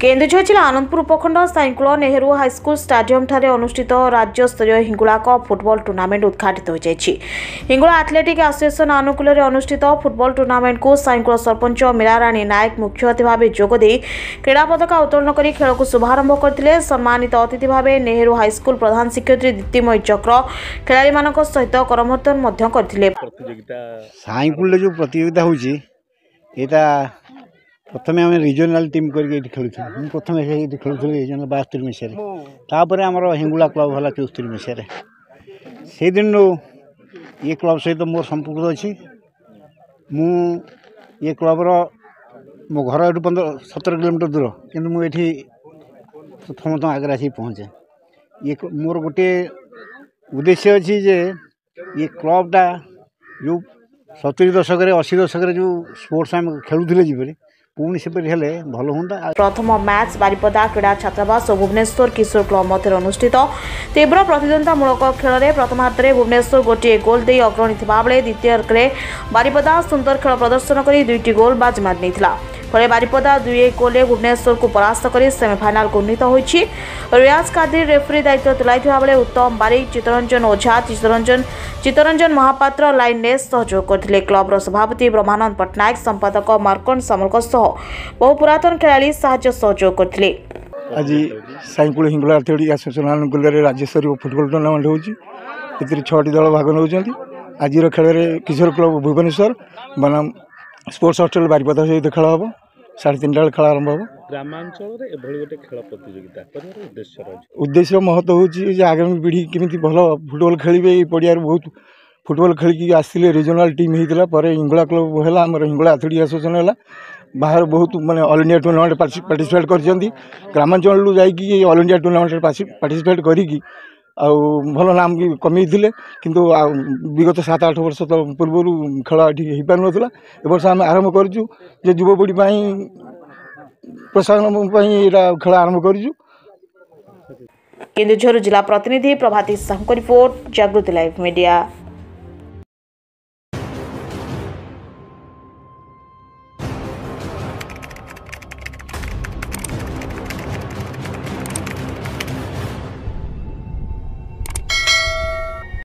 केन्दूर जिला आनंदपुर उपखंड Sainkula Nehru high school stadium ठारे अनुष्ठित राज्य स्तरीय हिंगुला क्लब फुटबॉल टूर्नामेंट उद्घाटित होई जायछि। हिंगुला एथलेटिक एसोसिएशन अनुकूल रे अनुष्ठित फुटबॉल टूर्नामेंट को साइंकुला सरपंच मिलारानी नायक मुख्य अतिथि भावे जोग दे क्रीड़ा पताका उत्तोलन करी खेल को शुभारंभ करथिले। सम्मानित अतिथि भावे नेहरू हाई स्कूल प्रधान शिक्षयित्री दीप्तिमय चक्र खिलाड़ी मानक सहित करमर्दन मध्य करथिले। साइंकुल रे जो प्रतियोगिता होई छी एटा प्रथम आम रीजनल टीम करके खेलूँ प्रथम खेलूँ रीजनल 72 मसीह तापर आमर हिंगुला क्लब है 74 मसीह से दिन ये क्लब सहित मोर संपर्क अच्छी मु ये क्लब्र मो घर ये 15-17 किलोमीटर दूर कि मुझे प्रथम आगे आसिक पहुँचे। ये मोर गोटे उद्देश्य अच्छी जे ये क्लबटा जो 70 दशक 80 दशक जो स्पोर्ट्स आम खेलुले जीवन प्रथम मैच बारिपदा क्रीडा छात्रावास और भुवनेश्वर किशोर क्लब मध्य अनुष्ठित तीव्र प्रतिद्वंदितामूलक खेल में प्रथमार्ध में भुवनेश्वर गोटे गोल दे अग्रणी था बेले द्वितीयार्धे बारिपदा सुंदर खेल प्रदर्शन कर दुईट गोल बाजी मारी फल बारिपदा 2-1 गोल भुवनेश्वर को परास्त कर सेमीफाइनाल को उन्नीत होती। रियाज कादिर रेफरी दायित्व तुलाईता बेले उत्तम बारिक चित्तरंजन ओझा चित्तरंजन महापात्र लाइन ने सहयोग करते। क्लब्र सभापति ब्रह्मानंद पट्टनायक संपादक मार्कोन बहु पुरातन खेलाड़ी सहयोग करते। आज साइंकुला हिंगुला एथलेटिक एसोसिएशन अनुकूल राज्य स्तरीय फुटबॉल टूर्नामेंट होती 6 दल भाग नौकर। आज खेल में किशोर क्लब भुवनेश्वर बनाम स्पोर्ट्स हॉस्टल बारिपदा सहित खेल हम 3:30 बजे खेल आरंभ हम। ग्रामांचल उद्देश्य महत्व हूँ आगामी पीढ़ी केमी भल फुटबॉल खेलिए पड़िया बहुत फुटबॉल खेलिक आसिले रीजनाल टीम होता है। हिंगुला क्लब है आम हिंगुला एथलेटिक एसोसिएशन है बाहर बहुत मानने ऑल इंडिया टूर्नामेंट पार्टिसिपेट कर ग्रामांचल जाकि ऑल इंडिया टूर्नामेंट पार्टिसिपेट करी भल नाम भी कमी थे कि विगत 7-8 वर्ष तो पूर्व खेल ये पार ना एवर्ष आम आरंभ करूँ जे युवपीढ़ी प्रोत्साहन खेल आरंभ करूँ। केन्दूर जिला प्रतिनिधि Prabhati Sahu report Jagruti live media.